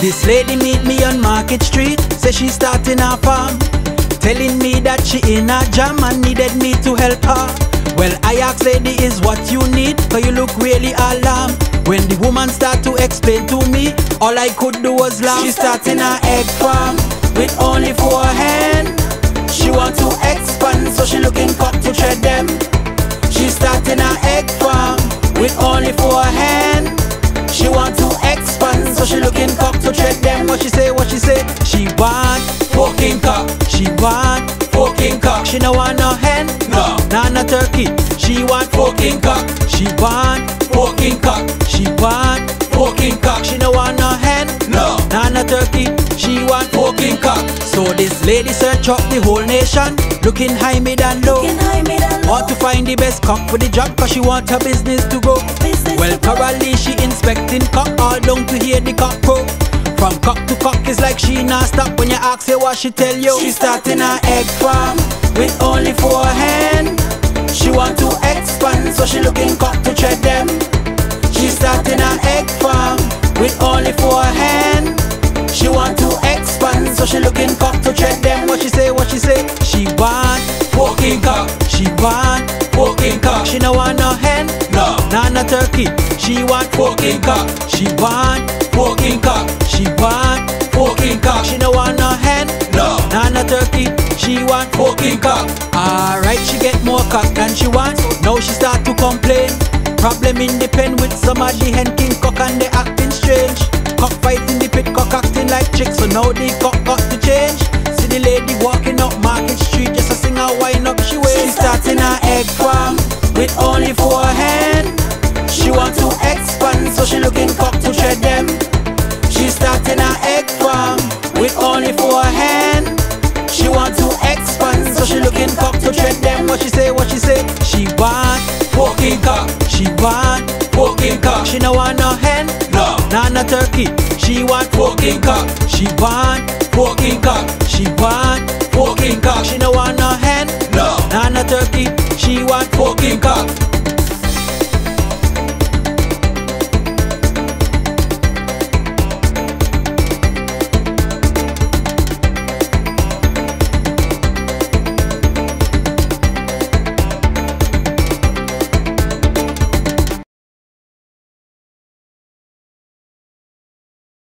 This lady meet me on Market Street, say she starting a farm, telling me that she in a jam and needed me to help her. Well, I asked, lady, is what you need? So you look really alarmed. When the woman start to explain to me, all I could do was laugh. She starting her egg farm with only 4 hands. She want to expand, so she looking cut to tread them. She starting her egg farm with only 4 hands. She want to expand, so she looking cock to tread them. What she say, what she say? She want fucking cock. She want fucking cock. She no want no hen, no, not no turkey. She want fucking cock. She want fucking cock. She want fucking cock. She no want no hen, no, not no turkey. She want fucking cock. So this lady search up the whole nation, looking high, mid and low. Want to find the best cock for the job, cause she want her business to grow. Well, thoroughly she inspecting cock, all down to hear the cock crow. From cock to cock is like she not stop. When you ask her what she tell you, she starting her egg farm with only 4 hands. She want to expand, so she looking cock to tread them. She starting her egg farm with only 4 hands. She want to expand, so she looking cock to tread them. What she say, what she say? She want fucking cock. She want fucking cock. She no want no hen, no, not no turkey. She want fucking cock. She want fucking cock. She want fucking cock. She no want no hen, no, not no turkey. She want fucking cock. Alright, she get more cock than she want. Now she start to complain. Problem in the pen with some of the hen king cock and they acting strange. Cock fighting the pit, cock acting like chicks, so now the cock got to change. See the lady walking up Market Street, just a sing her wine up she waits. She starting her egg farm with only 4 hands. She want to expand, so she looking cock to tread them. She starting her egg farm with only 4 hands. She want to expand, so she looking cock to tread them. What she say, what she say? She want fucking cock. She want fucking cock. She no want no hen, no, not no turkey. She want fucking cock. She want fucking cock. She want fucking cock. She no want no hen, no, not no turkey. She want fucking cock.